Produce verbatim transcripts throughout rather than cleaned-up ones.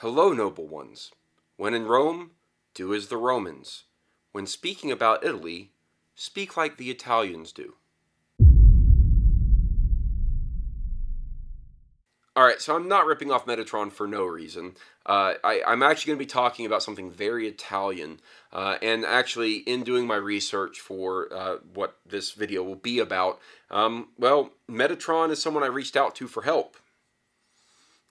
Hello, noble ones. When in Rome, do as the Romans. When speaking about Italy, speak like the Italians do. Alright, so I'm not ripping off Metatron for no reason. Uh, I, I'm actually going to be talking about something very Italian, uh, and actually in doing my research for uh, what this video will be about, um, well, Metatron is someone I reached out to for help.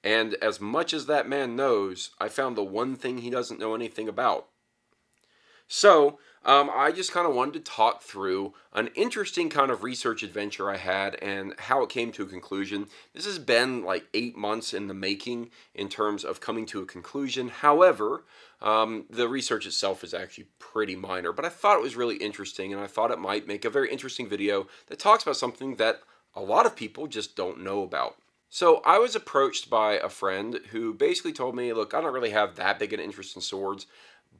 And as much as that man knows, I found the one thing he doesn't know anything about. So, um, I just kind of wanted to talk through an interesting kind of research adventure I had and how it came to a conclusion. This has been like eight months in the making in terms of coming to a conclusion. However, um, the research itself is actually pretty minor, but I thought it was really interesting, and I thought it might make a very interesting video that talks about something that a lot of people just don't know about. So I was approached by a friend who basically told me, look, I don't really have that big an interest in swords,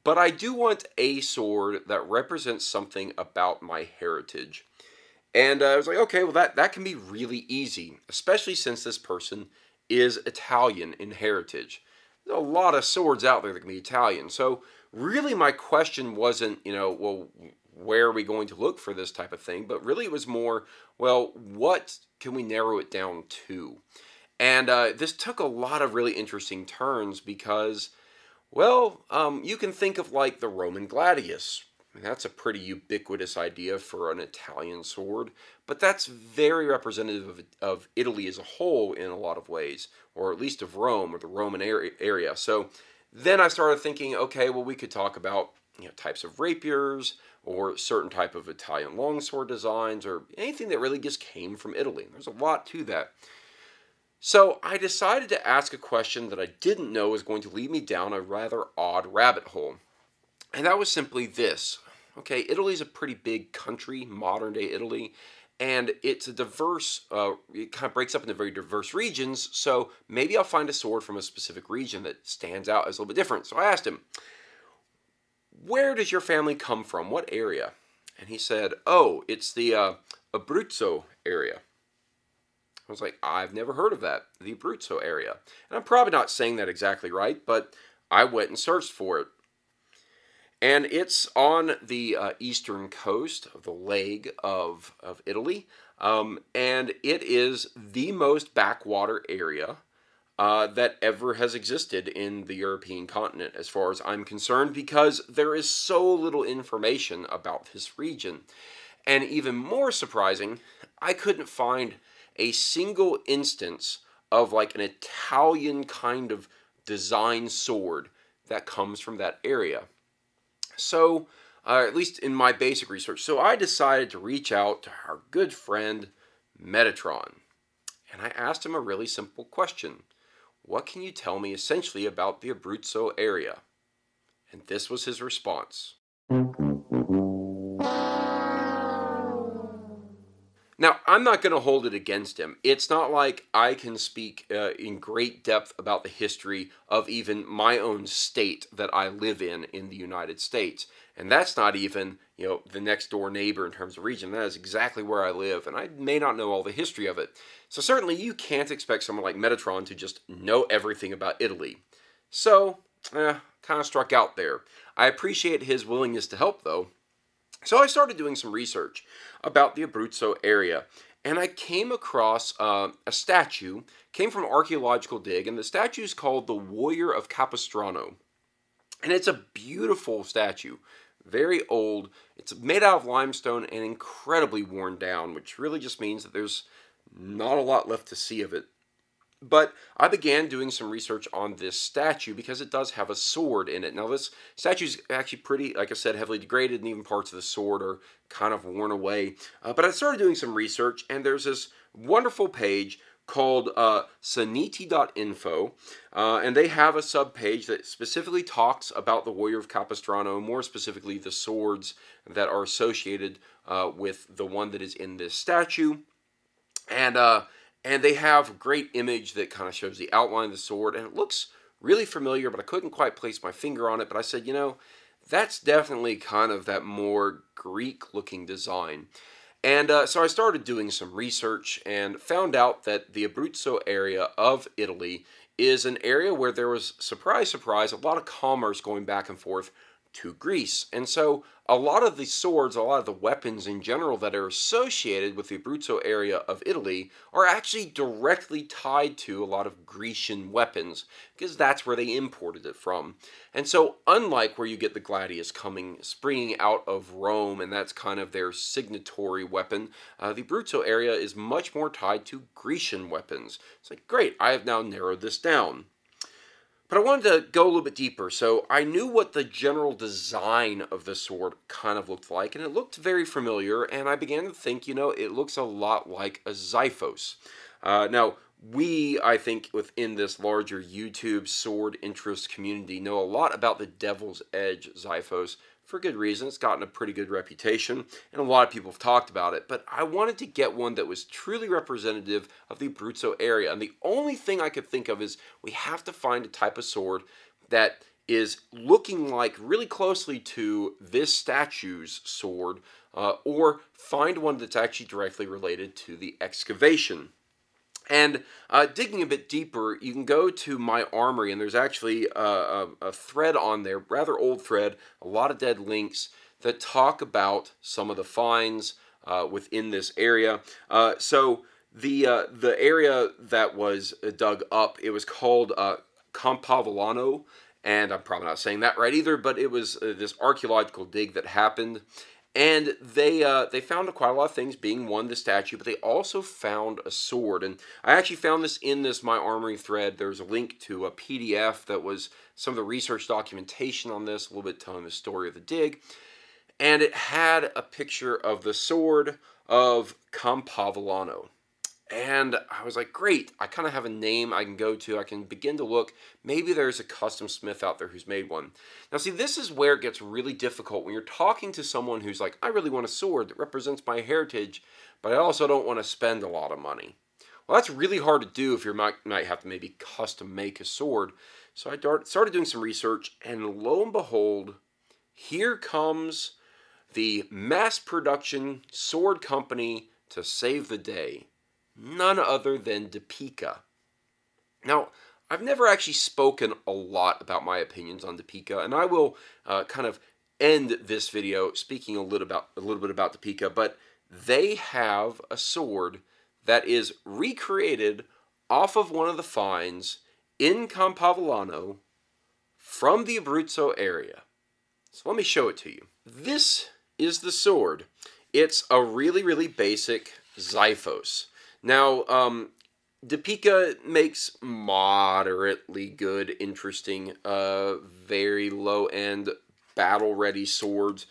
but I do want a sword that represents something about my heritage. And uh, I was like, okay, well, that, that can be really easy, especially since this person is Italian in heritage. There's a lot of swords out there that can be Italian. So really my question wasn't, you know, well, where are we going to look for this type of thing? But really it was more, well, what can we narrow it down to? And uh, this took a lot of really interesting turns because, well, um, you can think of like the Roman gladius. I mean, that's a pretty ubiquitous idea for an Italian sword, but that's very representative of, of Italy as a whole in a lot of ways, or at least of Rome or the Roman area. So then I started thinking, okay, well, we could talk about, you know, types of rapiers or certain type of Italian longsword designs or anything that really just came from Italy. There's a lot to that. So I decided to ask a question that I didn't know was going to lead me down a rather odd rabbit hole. And that was simply this. Okay, Italy's a pretty big country, modern day Italy, and it's a diverse, uh, it kind of breaks up into very diverse regions. So maybe I'll find a sword from a specific region that stands out as a little bit different. So I asked him, where does your family come from? What area? And he said, oh, it's the uh, Abruzzo area. I was like, I've never heard of that, the Abruzzo area. And I'm probably not saying that exactly right, but I went and searched for it. And it's on the uh, eastern coast of the leg of, of Italy. Um, and it is the most backwater area Uh, that ever has existed in the European continent, as far as I'm concerned, because there is so little information about this region. And even more surprising, I couldn't find a single instance of like an Italian kind of design sword that comes from that area. So, uh, at least in my basic research, so I decided to reach out to our good friend Metatron. And I asked him a really simple question. What can you tell me essentially about the Abruzzo area? And this was his response. Now, I'm not going to hold it against him. It's not like I can speak uh, in great depth about the history of even my own state that I live in in the United States. And that's not even, you know, the next door neighbor in terms of region. That is exactly where I live, and I may not know all the history of it. So certainly you can't expect someone like Metatron to just know everything about Italy. So, eh, kind of struck out there. I appreciate his willingness to help, though. So I started doing some research about the Abruzzo area, and I came across uh, a statue, came from archaeological dig, and the statue is called the Warrior of Capestrano. And it's a beautiful statue, very old. It's made out of limestone and incredibly worn down, which really just means that there's not a lot left to see of it. But I began doing some research on this statue because it does have a sword in it. Now, this statue is actually pretty, like I said, heavily degraded, and even parts of the sword are kind of worn away. Uh, but I started doing some research, and there's this wonderful page called uh, saniti dot info, uh, and they have a subpage that specifically talks about the Warrior of Capestrano, more specifically the swords that are associated uh, with the one that is in this statue. And uh, And they have a great image that kind of shows the outline of the sword, and it looks really familiar, but I couldn't quite place my finger on it. But I said, you know, that's definitely kind of that more Greek-looking design. And uh, so I started doing some research and found out that the Abruzzo area of Italy is an area where there was, surprise, surprise, a lot of commerce going back and forth to Greece. And so a lot of the swords, a lot of the weapons in general that are associated with the Abruzzo area of Italy are actually directly tied to a lot of Grecian weapons, because that's where they imported it from. And so unlike where you get the gladius coming, springing out of Rome, and that's kind of their signatory weapon, uh, the Abruzzo area is much more tied to Grecian weapons. It's like, great, I have now narrowed this down. But I wanted to go a little bit deeper, so I knew what the general design of the sword kind of looked like, and it looked very familiar, and I began to think, you know, it looks a lot like a Xiphos. Uh, now, we, I think, within this larger YouTube sword interest community know a lot about the Devil's Edge Xiphos, for good reason. It's gotten a pretty good reputation, and a lot of people have talked about it, but I wanted to get one that was truly representative of the Abruzzo area, and the only thing I could think of is we have to find a type of sword that is looking like really closely to this statue's sword, uh, or find one that's actually directly related to the excavation. And uh, digging a bit deeper, you can go to my armory, and there's actually a, a, a thread on there, rather old thread, a lot of dead links that talk about some of the finds uh, within this area. Uh, so the uh, the area that was dug up, it was called uh, Campavolano, and I'm probably not saying that right either, but it was uh, this archaeological dig that happened. And they, uh, they found quite a lot of things, being one, the statue, but they also found a sword. And I actually found this in this My Armory thread. There's a link to a P D F that was some of the research documentation on this, a little bit telling the story of the dig. And it had a picture of the sword of Campavolano. And I was like, great, I kind of have a name I can go to. I can begin to look. Maybe there's a custom smith out there who's made one. Now, see, this is where it gets really difficult when you're talking to someone who's like, I really want a sword that represents my heritage, but I also don't want to spend a lot of money. Well, that's really hard to do if you might, might have to maybe custom make a sword. So I started doing some research, and lo and behold, here comes the mass production sword company to save the day. None other than Deepeeka. Now, I've never actually spoken a lot about my opinions on Deepeeka, and I will uh, kind of end this video speaking a little about a little bit about Deepeeka. But they have a sword that is recreated off of one of the finds in Campavolano from the Abruzzo area. So let me show it to you. This is the sword. It's a really, really basic Xiphos. Now, um, Deepeeka makes moderately good, interesting, uh, very low-end, battle-ready swords.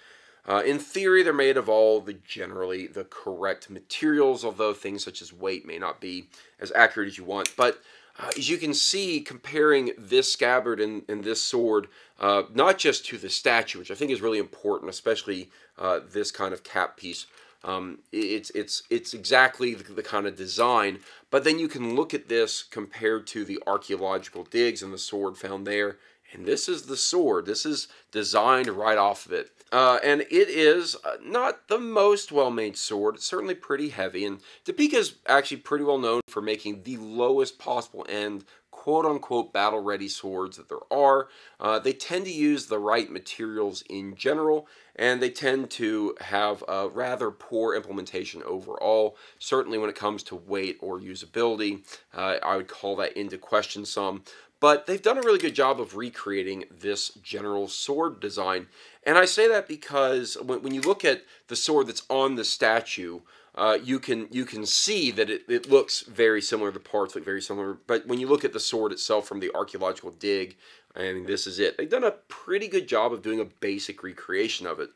Uh, in theory, they're made of all the generally the correct materials, although things such as weight may not be as accurate as you want. But uh, as you can see, comparing this scabbard and, and this sword, uh, not just to the statue, which I think is really important, especially uh, this kind of cap piece, Um, it's, it's, it's exactly the, the kind of design, but then you can look at this compared to the archaeological digs and the sword found there, and this is the sword. This is designed right off of it, uh, and it is not the most well-made sword. It's certainly pretty heavy, and Deepeeka is actually pretty well known for making the lowest possible end, quote-unquote, battle-ready swords that there are. Uh, they tend to use the right materials in general, and they tend to have a rather poor implementation overall, certainly when it comes to weight or usability. Uh, I would call that into question some, but they've done a really good job of recreating this general sword design, and I say that because when, when you look at the sword that's on the statue, Uh, you can you can see that it, it looks very similar. The parts look very similar, but when you look at the sword itself from the archaeological dig, I mean, this is it. They've done a pretty good job of doing a basic recreation of it.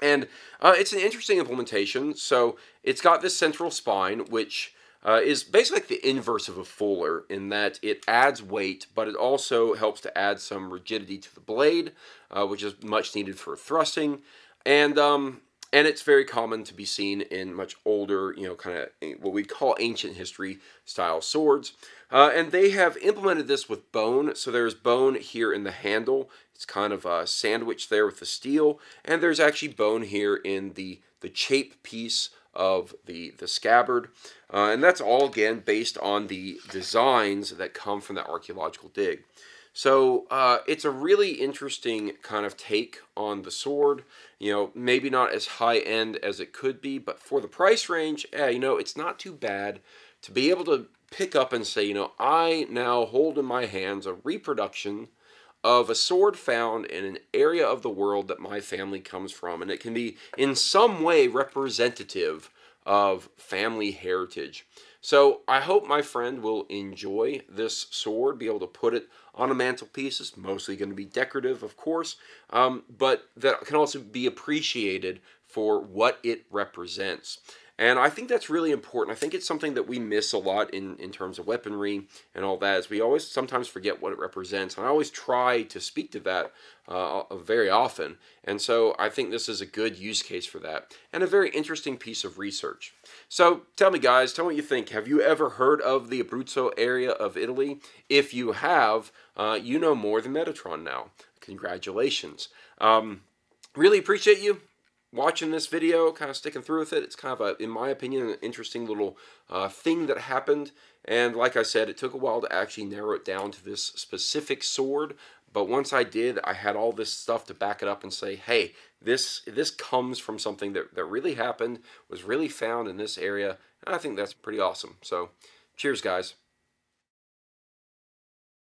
And uh, it's an interesting implementation. So it's got this central spine, which uh, is basically like the inverse of a fuller in that it adds weight, but it also helps to add some rigidity to the blade, uh, which is much needed for thrusting. And... Um, And it's very common to be seen in much older, you know, kind of what we'd call ancient history style swords. Uh, and they have implemented this with bone. So there's bone here in the handle. It's kind of a sandwich there with the steel. And there's actually bone here in the, the chape piece of the, the scabbard. Uh, and that's all, again, based on the designs that come from that archaeological dig. So uh, it's a really interesting kind of take on the sword. You know, maybe not as high-end as it could be, but for the price range, yeah, you know, it's not too bad to be able to pick up and say, you know, I now hold in my hands a reproduction of a sword found in an area of the world that my family comes from, and it can be in some way representative of family heritage. So I hope my friend will enjoy this sword, be able to put it on a mantelpiece. It's mostly going to be decorative, of course, um, but that can also be appreciated for what it represents. And I think that's really important. I think it's something that we miss a lot in, in terms of weaponry and all that, is we always sometimes forget what it represents. And I always try to speak to that uh, very often. And so I think this is a good use case for that and a very interesting piece of research. So tell me, guys, tell me what you think. Have you ever heard of the Abruzzo area of Italy? If you have, uh, you know more than Metatron now. Congratulations. Um, really appreciate you watching this video, kind of sticking through with it. It's kind of, a, in my opinion, an interesting little uh, thing that happened. And like I said, it took a while to actually narrow it down to this specific sword. But once I did, I had all this stuff to back it up and say, hey, this this comes from something that, that really happened, was really found in this area. And I think that's pretty awesome. So cheers, guys.